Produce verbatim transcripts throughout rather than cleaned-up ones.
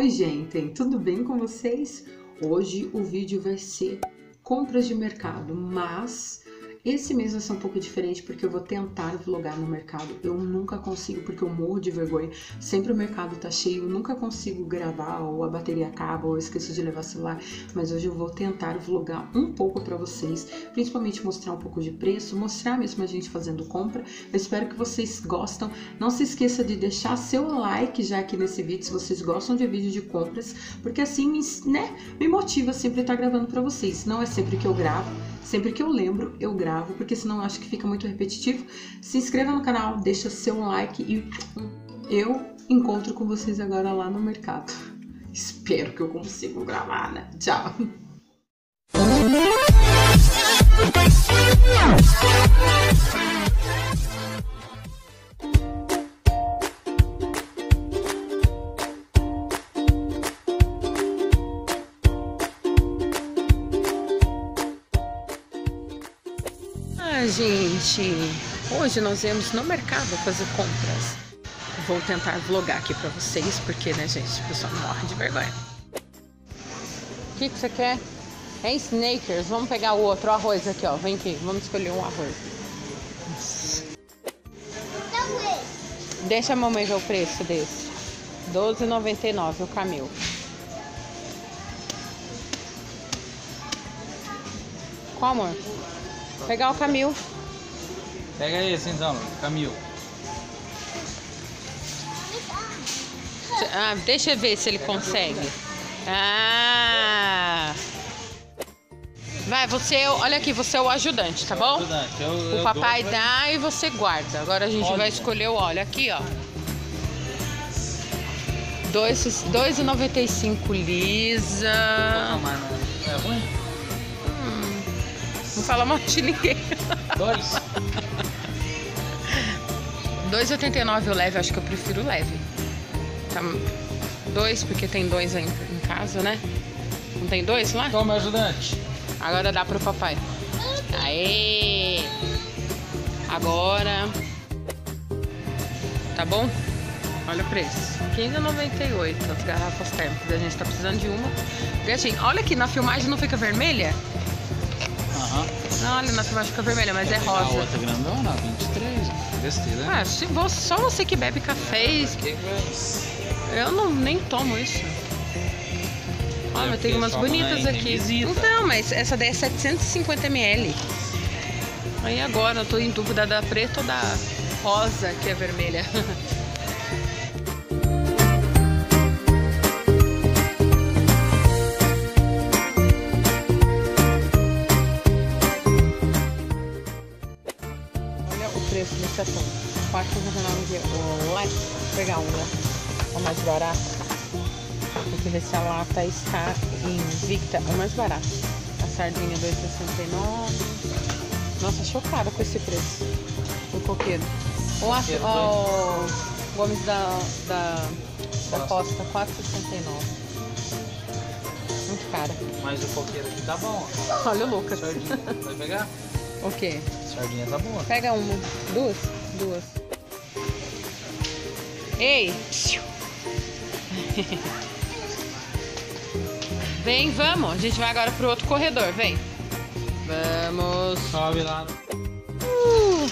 Oi gente, tudo bem com vocês? Hoje o vídeo vai ser compras de mercado, mas esse mês vai ser um pouco diferente porque eu vou tentar vlogar no mercado. Eu nunca consigo porque eu morro de vergonha, sempre o mercado tá cheio, eu nunca consigo gravar ou a bateria acaba ou eu esqueço de levar celular, mas hoje eu vou tentar vlogar um pouco pra vocês, principalmente mostrar um pouco de preço, mostrar mesmo a gente fazendo compra. Eu espero que vocês gostam, não se esqueça de deixar seu like já aqui nesse vídeo se vocês gostam de vídeo de compras, porque assim me, né, me motiva sempre estar gravando pra vocês. Não é sempre que eu gravo, sempre que eu lembro eu gravo, porque senão eu acho que fica muito repetitivo. Se inscreva no canal, deixa seu like e eu encontro com vocês agora lá no mercado. Espero que eu consiga gravar, né? Tchau! Gente, hoje nós viemos no mercado fazer compras. Vou tentar vlogar aqui pra vocês, porque, né, gente, o pessoal morre de vergonha. O que, que você quer? É Snickers. Vamos pegar o outro arroz aqui, ó. Vem aqui, vamos escolher um arroz. Deixa a mamãe ver o preço desse. doze reais e noventa e nove centavos o Camil. Qual, amor? Pegar o Camil. Pega esse então, Camil. Ah, deixa eu ver se ele Pega consegue. Ah! Vai, você, olha aqui, você é o ajudante, tá bom? Ajudante. Eu, eu o papai dou, dá mas... e você guarda. Agora a gente óleo. vai escolher o óleo. Aqui, ó. dois reais e noventa e cinco lisa. É ruim? Não fala mal de ninguém. Dois. dois reais e oitenta e nove centavos o leve, acho que eu prefiro o leve. Tá, dois, porque tem dois em, em casa, né? Não tem dois lá? Toma, ajudante. Agora dá pro papai. Aê! Agora. Tá bom? Olha o preço. quinze reais e noventa e oito centavos as garrafas térmicas. A gente tá precisando de uma. Gatinho, olha aqui, na filmagem não fica vermelha? Não, olha, na filmagem fica vermelha, mas é rosa. A outra grandona, vinte e três, besteira. Ah, se você, só você que bebe café. Eu não, nem tomo isso. Olha, ah, mas tem umas bonitas aqui. Então, mas essa daí é setecentos e cinquenta mililitros. Aí agora eu tô em dúvida da preta ou da rosa, que é vermelha. quatro reais e noventa e nove centavos o leve, vou pegar uma, o mais barato. Tem que ver se a lata está invicta, o mais barato. A sardinha dois reais e sessenta e nove centavos. Nossa, chocada com esse preço. O coqueiro. O, aço, o Gomes da, da, da Costa, quatro reais e sessenta e nove centavos. Muito cara. Mas o coqueiro aqui tá bom. Olha o Lucas. Sardinha, vai pegar? O quê? Sardinha tá boa. Pega uma. Duas? Duas. Ei! Vem, vamos. A gente vai agora pro outro corredor. Vem. Vamos. Sobe lá. Uh.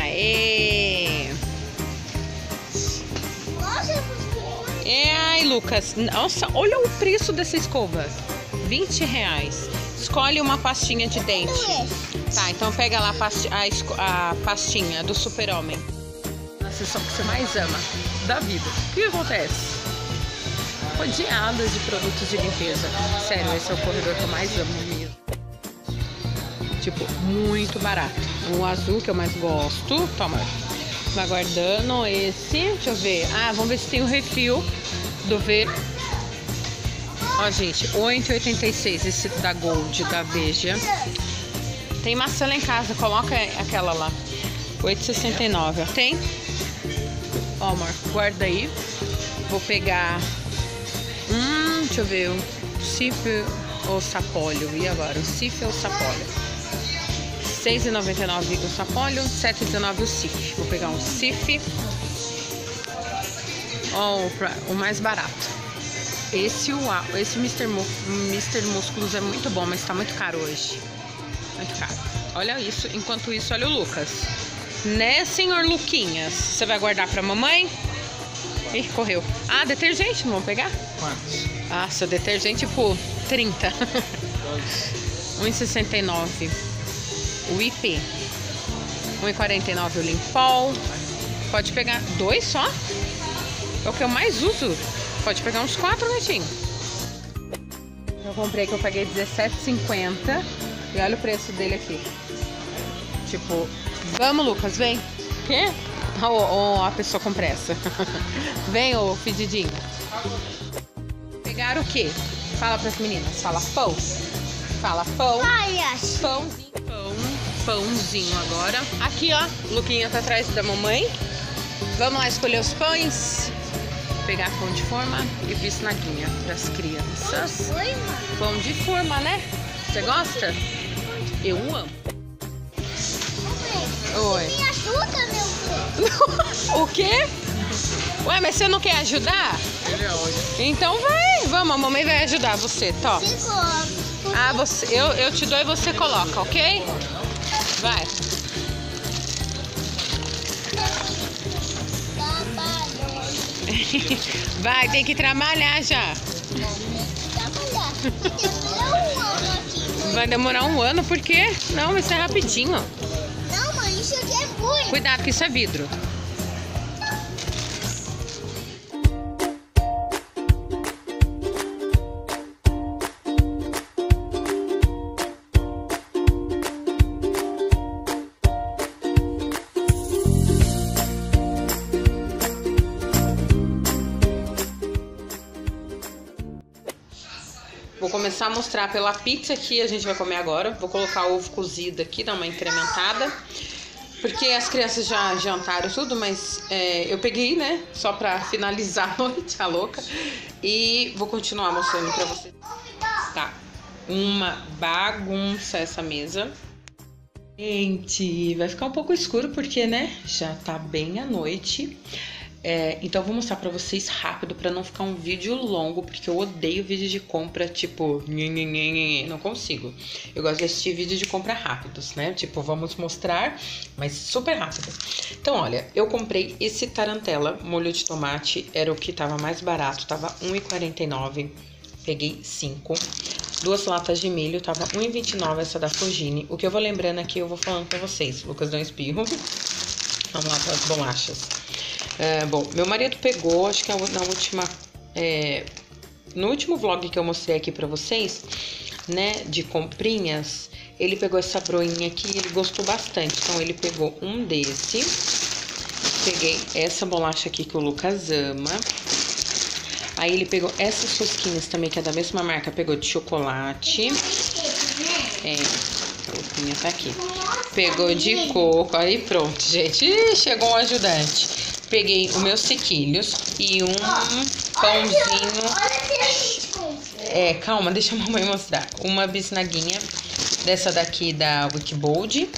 Aê! E aí, Lucas. Nossa, olha o preço dessa escova. vinte reais. Escolhe uma pastinha de dente. Tá, então pega lá a, a pastinha do Super-Homem. A sessão que você mais ama da vida. O que acontece? Rodeada de produtos de limpeza. Sério, esse é o corredor que eu mais amo mesmo. Tipo, muito barato. O azul que eu mais gosto. Toma. Vai guardando esse. Deixa eu ver. Ah, vamos ver se tem o refil do verde. Ó, gente, oito reais e oitenta e seis centavos esse da Gold, da Veja. Tem maçã lá em casa, coloca aquela lá. oito reais e sessenta e nove centavos, ó. Tem? Ó, amor, guarda aí. Vou pegar... Hum, deixa eu ver, o Cif ou Sapólio. E agora, o Cif ou Sapólio? seis reais e noventa e nove centavos o Sapólio, sete reais e dezenove centavos o Cif. Vou pegar um Cif. Ó, oh, o mais barato. Esse, o, esse mister Músculos é muito bom, mas tá muito caro hoje. Muito caro. Olha isso. Enquanto isso, olha o Lucas. Né, senhor Luquinhas? Você vai guardar pra mamãe? Ih, correu. Ah, detergente, não vão pegar? Quantos? Ah, seu detergente por trinta. um e sessenta e nove. O I P. um e quarenta e nove o Limpol. Pode pegar dois só? É o que eu mais uso. Pode pegar uns quatro, netinho. Eu comprei que eu paguei dezessete reais e cinquenta centavos. E olha o preço dele aqui. Tipo, vamos, Lucas, vem. Quê? Ó, oh, oh, a pessoa com pressa. Vem, ô, oh, fedidinho. Pegaram o quê? Fala pras meninas. Fala pão. Fala pão. Ai, acho. Pãozinho. Pão. Pãozinho agora. Aqui, ó. Luquinha tá atrás da mamãe. Vamos lá escolher os pães. Pegar pão de forma e bisnaguinha pras crianças. Pão de forma? Pão de forma, né? Você gosta? Eu amo. Oi. Me ajuda, meu. O quê? Ué, mas você não quer ajudar? Ele é hoje. Então vai. Vamos, a mamãe vai ajudar você. Tó. Ah, você, eu, eu te dou e você coloca, ok? Vai. Vai, tem que trabalhar já. Vai demorar um ano, por quê? Não, isso é rapidinho. Não, mãe, isso aqui é ruim. Cuidado, que isso é vidro. Vou começar a mostrar pela pizza que a gente vai comer agora. Vou colocar ovo cozido aqui, dar uma incrementada. Porque as crianças já jantaram tudo, mas é, eu peguei, né? Só pra finalizar a noite, a louca. E vou continuar mostrando pra vocês. Tá, uma bagunça essa mesa. Gente, vai ficar um pouco escuro porque, né? Já tá bem à noite. É, então eu vou mostrar pra vocês rápido, pra não ficar um vídeo longo, porque eu odeio vídeo de compra, tipo, não consigo. Eu gosto de assistir vídeos de compra rápidos, né? Tipo, vamos mostrar, mas super rápido. Então, olha, eu comprei esse tarantela, molho de tomate, era o que tava mais barato, tava um e quarenta e nove, peguei cinco. Duas latas de milho, tava um e vinte e nove essa da Fugini. O que eu vou lembrando aqui, eu vou falando pra vocês. Lucas deu um espirro. Vamos lá pras bolachas. É, bom, meu marido pegou, acho que na última, é, no último vlog que eu mostrei aqui pra vocês, né, de comprinhas, ele pegou essa broinha aqui e ele gostou bastante. Então, ele pegou um desse, peguei essa bolacha aqui que o Lucas ama. Aí, ele pegou essas rosquinhas também, que é da mesma marca, pegou de chocolate. É, a roupinha tá aqui. Pegou de coco, aí pronto, gente. Ih, chegou um ajudante. Peguei os meus sequilhos e um pãozinho. É, calma, deixa a mamãe mostrar. Uma bisnaguinha dessa daqui da Wickbold.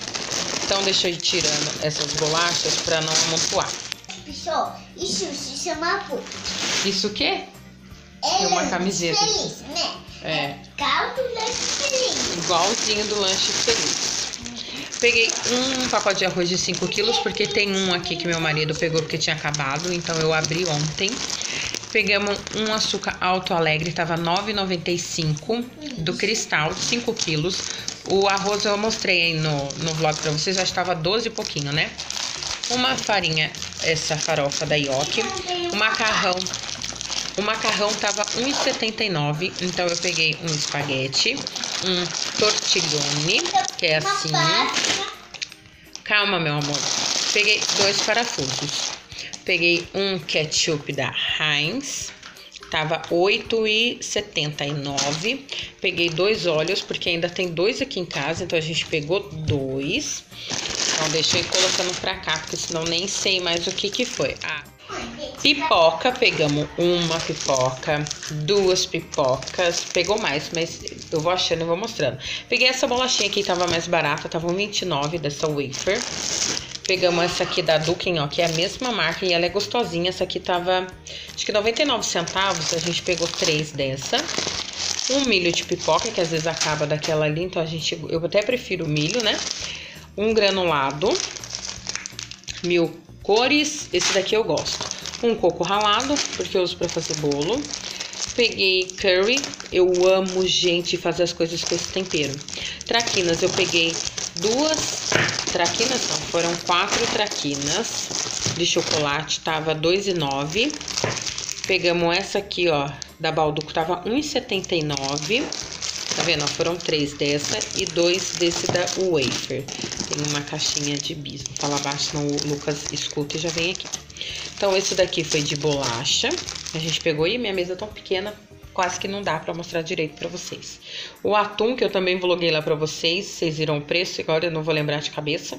Então, deixa eu ir tirando essas bolachas pra não amontoar. Pessoal, isso se chama puto. Isso o quê? É uma camiseta. Feliz, né? É. Igual do lanche feliz. Igualzinho do lanche feliz. Peguei um pacote de arroz de cinco quilos, porque tem um aqui que meu marido pegou porque tinha acabado, então eu abri ontem. Pegamos um açúcar Alto Alegre, tava nove e noventa e cinco do Cristal, cinco quilos. O arroz eu mostrei aí no, no vlog pra vocês, já estava doze e pouquinho, né? Uma farinha, essa farofa da Yoki. O macarrão, o macarrão tava um e setenta e nove, então eu peguei um espaguete. Um tortilhone, que é assim. Calma, meu amor. Peguei dois parafusos. Peguei um ketchup da Heinz. Tava oito e setenta e nove. Peguei dois óleos, porque ainda tem dois aqui em casa. Então, a gente pegou dois. Então, deixei colocando pra cá, porque senão nem sei mais o que que foi. Ah, pipoca, pegamos uma pipoca, duas pipocas, pegou mais, mas eu vou achando e vou mostrando. Peguei essa bolachinha aqui, tava mais barata, tava um e vinte e nove dessa wafer. Pegamos essa aqui da Dukin, ó, que é a mesma marca e ela é gostosinha. Essa aqui tava, acho que noventa e nove centavos, a gente pegou três dessa. Um milho de pipoca, que às vezes acaba daquela ali, então a gente, eu até prefiro milho, né? Um granulado, mil cores, esse daqui eu gosto. Um coco ralado, porque eu uso pra fazer bolo. Peguei curry, eu amo, gente, fazer as coisas com esse tempero. Traquinas, eu peguei duas traquinas, não, foram quatro traquinas de chocolate, tava dois reais e nove centavos. Pegamos essa aqui, ó, da Balduco, tava um real e setenta e nove centavos. Tá vendo, ó, foram três dessa e dois desse da Wafer. Tem uma caixinha de bis, vou falar baixo, senão o Lucas escuta e já vem aqui. Então, esse daqui foi de bolacha, a gente pegou, e minha mesa é tão pequena, quase que não dá pra mostrar direito pra vocês. O atum, que eu também vloguei lá pra vocês, vocês viram o preço, agora eu não vou lembrar de cabeça.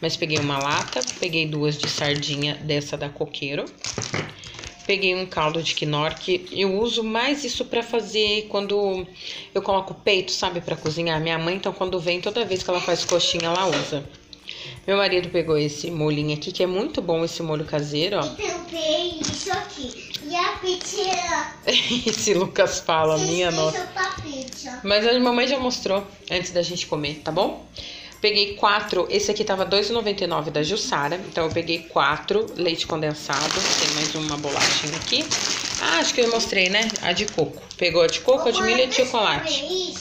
Mas peguei uma lata, peguei duas de sardinha dessa da Coqueiro. Peguei um caldo de quinoa, que eu uso mais isso pra fazer quando eu coloco peito, sabe, pra cozinhar. Minha mãe, então, quando vem, toda vez que ela faz coxinha, ela usa. Meu marido pegou esse molhinho aqui, que é muito bom esse molho caseiro, ó. E também isso aqui. E a pizza. Esse Lucas fala, se minha nossa. Mas a mamãe já mostrou antes da gente comer, tá bom? Peguei quatro, esse aqui tava dois reais e noventa e nove centavos da Jussara, então eu peguei quatro leite condensado. Tem mais uma bolachinha aqui. Ah, acho que eu mostrei, né? A de coco. Pegou a de coco, oh, a de milho e de chocolate.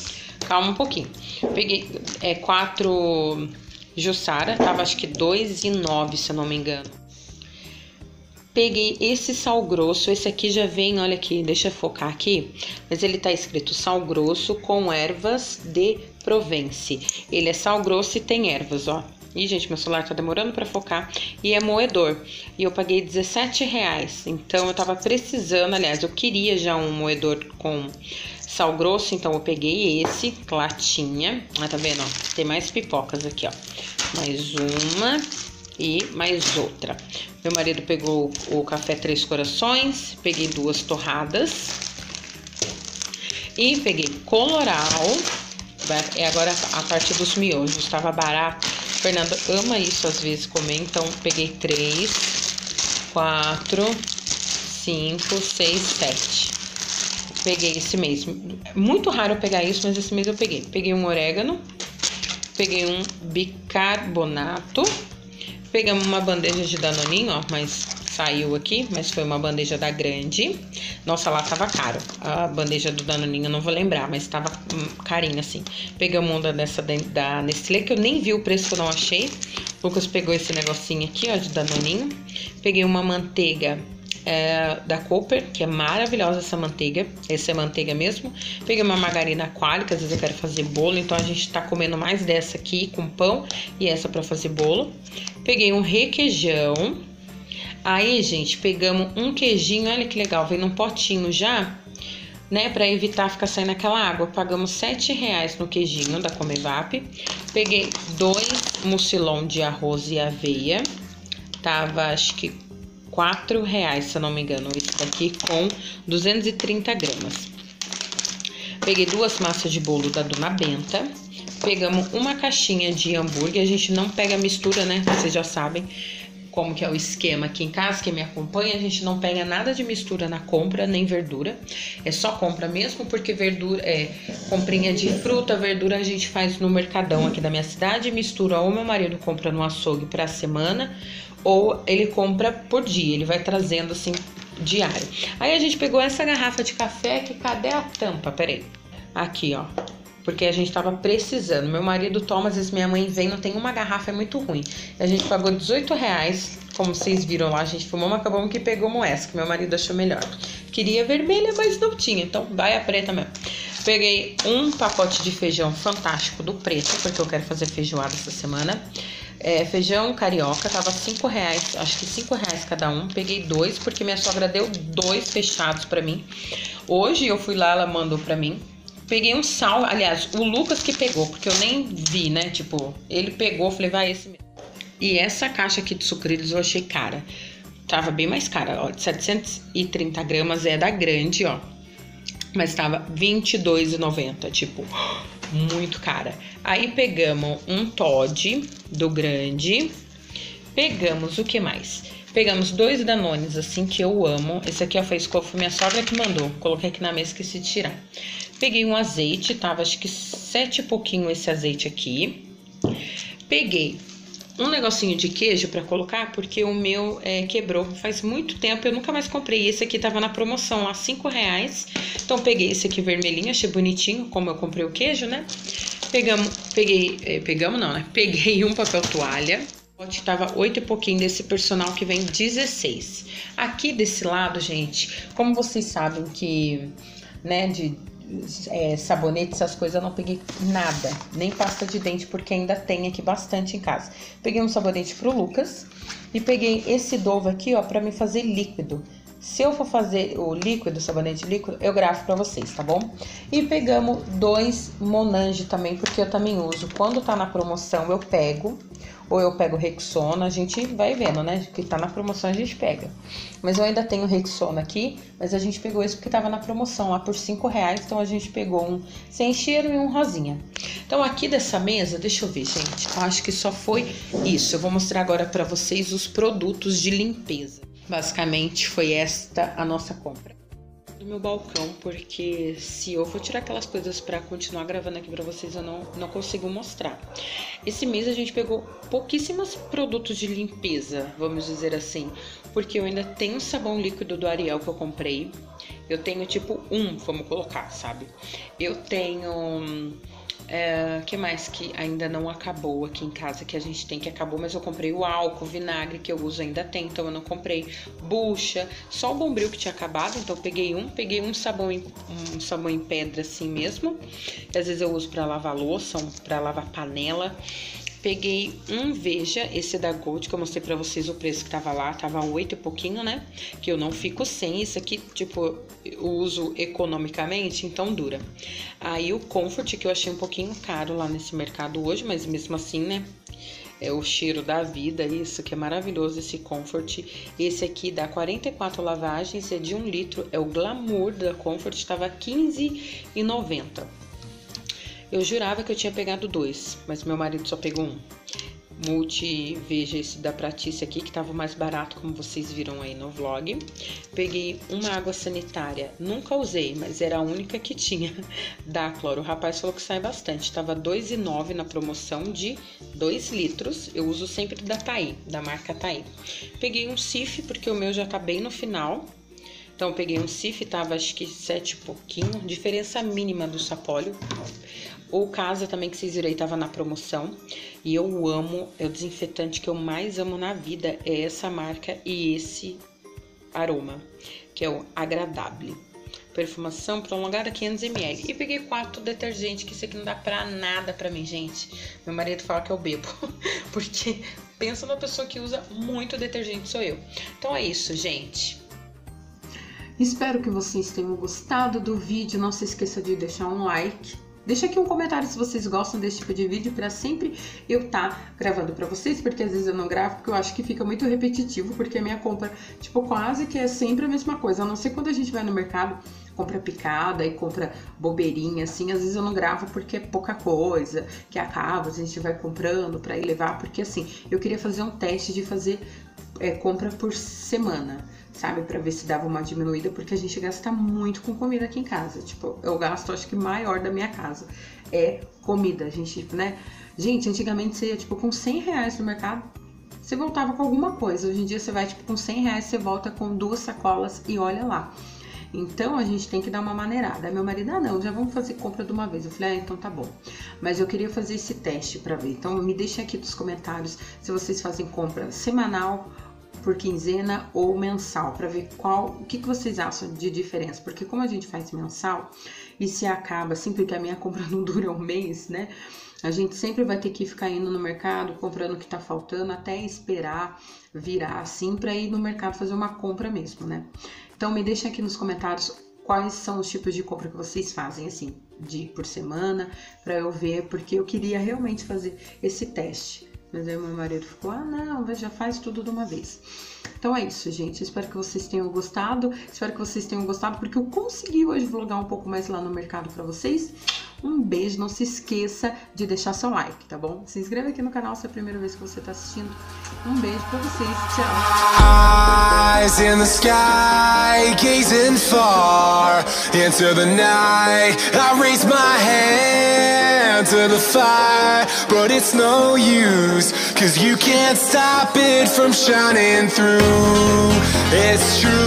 Calma um pouquinho. Peguei é, quatro Jussara, tava acho que dois reais e nove centavos, se eu não me engano. Peguei esse sal grosso, esse aqui já vem, olha aqui, deixa eu focar aqui, mas ele tá escrito sal grosso com ervas de Provence. Ele é sal grosso e tem ervas, ó. Ih, gente, meu celular tá demorando pra focar. E é moedor. E eu paguei dezessete reais, então eu tava precisando, aliás, eu queria já um moedor com sal grosso, então eu peguei esse, latinha. Ah, tá vendo, ó? Tem mais pipocas aqui, ó. Mais uma e mais outra. Meu marido pegou o café Três Corações, peguei duas torradas e peguei coloral, é agora a parte dos miojos, estava barato. Fernando ama isso às vezes comer, então peguei três, quatro, cinco, seis, sete. Peguei esse mês, muito raro eu pegar isso, mas esse mês eu peguei. Peguei um orégano, peguei um bicarbonato. Pegamos uma bandeja de danoninho, ó, mas saiu aqui, mas foi uma bandeja da grande. Nossa, lá tava caro. A bandeja do danoninho eu não vou lembrar, mas tava carinho assim. Pegamos uma dessa da Nestlé, que eu nem vi o preço, que eu não achei. O Lucas pegou esse negocinho aqui, ó, de danoninho. Peguei uma manteiga é, da Cooper, que é maravilhosa essa manteiga. Essa é manteiga mesmo. Peguei uma margarina coalha, que às vezes eu quero fazer bolo, então a gente tá comendo mais dessa aqui com pão e essa pra fazer bolo. Peguei um requeijão. Aí, gente, pegamos um queijinho. Olha que legal, vem num potinho já, né? Pra evitar ficar saindo aquela água. Pagamos sete reais no queijinho da Comevap. Peguei dois mucilon de arroz e aveia. Tava, acho que quatro reais, se eu não me engano, esse daqui com duzentos e trinta gramas. Peguei duas massas de bolo da Dona Benta. Pegamos uma caixinha de hambúrguer. A gente não pega mistura, né? Vocês já sabem como que é o esquema aqui em casa. Quem me acompanha, a gente não pega nada de mistura na compra, nem verdura. É só compra mesmo, porque verdura é comprinha de fruta, verdura a gente faz no mercadão aqui da minha cidade. Mistura, ou meu marido compra no açougue pra semana, ou ele compra por dia. Ele vai trazendo assim diário. Aí a gente pegou essa garrafa de café, que cadê a tampa? Peraí. Aqui, ó. Porque a gente tava precisando. Meu marido toma, às vezes minha mãe vem, não tem uma garrafa, é muito ruim. A gente pagou dezoito reais, como vocês viram lá, a gente fumou uma acabou que pegou essa, que meu marido achou melhor. Queria vermelha, mas não tinha, então vai a preta mesmo. Peguei um pacote de feijão fantástico do preto, porque eu quero fazer feijoada essa semana. É, feijão carioca, tava cinco reais, acho que cinco reais cada um. Peguei dois, porque minha sogra deu dois fechados pra mim. Hoje eu fui lá, ela mandou pra mim. Peguei um sal, aliás, o Lucas que pegou, porque eu nem vi, né? Tipo, ele pegou, falei, vai esse mesmo. E essa caixa aqui de sucrilhos eu achei cara. Tava bem mais cara, ó, de setecentos e trinta gramas, é da grande, ó. Mas tava vinte e dois reais e noventa centavos, tipo, muito cara. Aí pegamos um Toddy do grande, Pegamos o que mais? Pegamos dois Danones, assim, que eu amo. Esse aqui, ó, faiscou, foi minha sogra que mandou. Coloquei aqui na mesa, esqueci de tirar. Peguei um azeite, tava acho que sete e pouquinho esse azeite aqui. Peguei um negocinho de queijo pra colocar, porque o meu é, quebrou faz muito tempo, eu nunca mais comprei. Esse aqui tava na promoção lá, cinco reais. Então, peguei esse aqui vermelhinho, achei bonitinho, como eu comprei o queijo, né? Pegamos, peguei, eh, pegamos não, né? Peguei um papel toalha. O pote tava oito e pouquinho desse personal que vem dezesseis. Aqui desse lado, gente, como vocês sabem que, né, de... É, sabonete, essas coisas, eu não peguei nada, nem pasta de dente, porque ainda tem aqui bastante em casa. Peguei um sabonete pro Lucas e peguei esse Dove aqui, ó, pra me fazer líquido. Se eu for fazer o líquido, sabonete líquido, eu gravo pra vocês, tá bom? E pegamos dois Monange também, porque eu também uso. Quando tá na promoção, eu pego, ou eu pego Rexona, a gente vai vendo, né? Que tá na promoção, a gente pega. Mas eu ainda tenho Rexona aqui, mas a gente pegou esse porque tava na promoção lá por cinco reais, então a gente pegou um sem cheiro e um rosinha. Então, aqui dessa mesa, deixa eu ver, gente, eu acho que só foi isso. Eu vou mostrar agora pra vocês os produtos de limpeza. Basicamente, foi esta a nossa compra do meu balcão, porque se eu for tirar aquelas coisas pra continuar gravando aqui pra vocês, eu não, não consigo mostrar. Esse mês a gente pegou pouquíssimos produtos de limpeza, vamos dizer assim, porque eu ainda tenho sabão líquido do Ariel que eu comprei. Eu tenho tipo um, vamos colocar, sabe? Eu tenho... É, que mais que ainda não acabou aqui em casa, que a gente tem que acabou, mas eu comprei o álcool, vinagre que eu uso ainda tem, então eu não comprei bucha, só o Bombril que tinha acabado, então eu peguei um, peguei um sabão em, um sabão em pedra assim mesmo, que às vezes eu uso pra lavar louça, um pra lavar panela. Peguei um Veja, esse da Gold, que eu mostrei pra vocês o preço que tava lá, tava oito e pouquinho, né? Que eu não fico sem, isso aqui, tipo, eu uso economicamente, então dura. Aí o Comfort, que eu achei um pouquinho caro lá nesse mercado hoje, mas mesmo assim, né? É o cheiro da vida, isso que é maravilhoso, esse Comfort. Esse aqui dá quarenta e quatro lavagens, é de um litro, é o Glamour da Comfort, tava quinze reais e noventa centavos. Eu jurava que eu tinha pegado dois, mas meu marido só pegou um. Multi, veja esse da Pratice aqui, que tava mais barato, como vocês viram aí no vlog. Peguei uma água sanitária, nunca usei, mas era a única que tinha da Cloro. O rapaz falou que sai bastante, tava dois reais e nove centavos na promoção de dois litros. Eu uso sempre da Thaí, da marca Thaí. Peguei um Cif, porque o meu já tá bem no final. Então, eu peguei um Cif, tava acho que sete e pouquinho, diferença mínima do Sapólio. O Casa também, que vocês viram aí, tava na promoção. E eu amo, é o desinfetante que eu mais amo na vida, é essa marca e esse aroma, que é o Agradable. Perfumação prolongada, quinhentos mililitros. E peguei quatro detergentes, que isso aqui não dá pra nada pra mim, gente. Meu marido fala que eu bebo, porque pensa na pessoa que usa muito detergente, sou eu. Então, é isso, gente. Espero que vocês tenham gostado do vídeo, não se esqueça de deixar um like. Deixa aqui um comentário se vocês gostam desse tipo de vídeo, para sempre eu estar gravando para vocês, porque às vezes eu não gravo, porque eu acho que fica muito repetitivo, porque a minha compra, tipo, quase que é sempre a mesma coisa, a não ser quando a gente vai no mercado, compra picada e compra bobeirinha, assim, às vezes eu não gravo porque é pouca coisa, que acaba, a gente vai comprando para ir levar, porque assim, eu queria fazer um teste de fazer é, compra por semana, sabe, pra ver se dava uma diminuída, porque a gente gasta muito com comida aqui em casa, tipo, eu gasto, acho que maior da minha casa, é comida, a gente, né, gente, antigamente você ia, tipo, com cem reais no mercado, você voltava com alguma coisa, hoje em dia você vai, tipo, com cem reais, você volta com duas sacolas e olha lá, então a gente tem que dar uma maneirada. Aí meu marido, ah não, já vamos fazer compra de uma vez, eu falei, ah, então tá bom, mas eu queria fazer esse teste pra ver, então me deixa aqui nos comentários se vocês fazem compra semanal, por quinzena ou mensal, para ver qual, o que que vocês acham de diferença, porque como a gente faz mensal e se acaba, sempre que a minha compra não dura um mês, né, a gente sempre vai ter que ficar indo no mercado, comprando o que tá faltando, até esperar virar assim, para ir no mercado fazer uma compra mesmo, né. Então me deixa aqui nos comentários quais são os tipos de compra que vocês fazem, assim, de por semana, para eu ver, porque eu queria realmente fazer esse teste. Mas aí meu marido ficou, ah não, já faz tudo de uma vez. Então é isso, gente, espero que vocês tenham gostado, espero que vocês tenham gostado, porque eu consegui hoje vlogar um pouco mais lá no mercado pra vocês. Um beijo, não se esqueça de deixar seu like, tá bom? Se inscreva aqui no canal se é a primeira vez que você tá assistindo. Um beijo pra vocês, tchau! Eyes in the sky, gazing far into the night. I raise my hand to the fire, but it's no use, cause you can't stop it from shining through. It's true.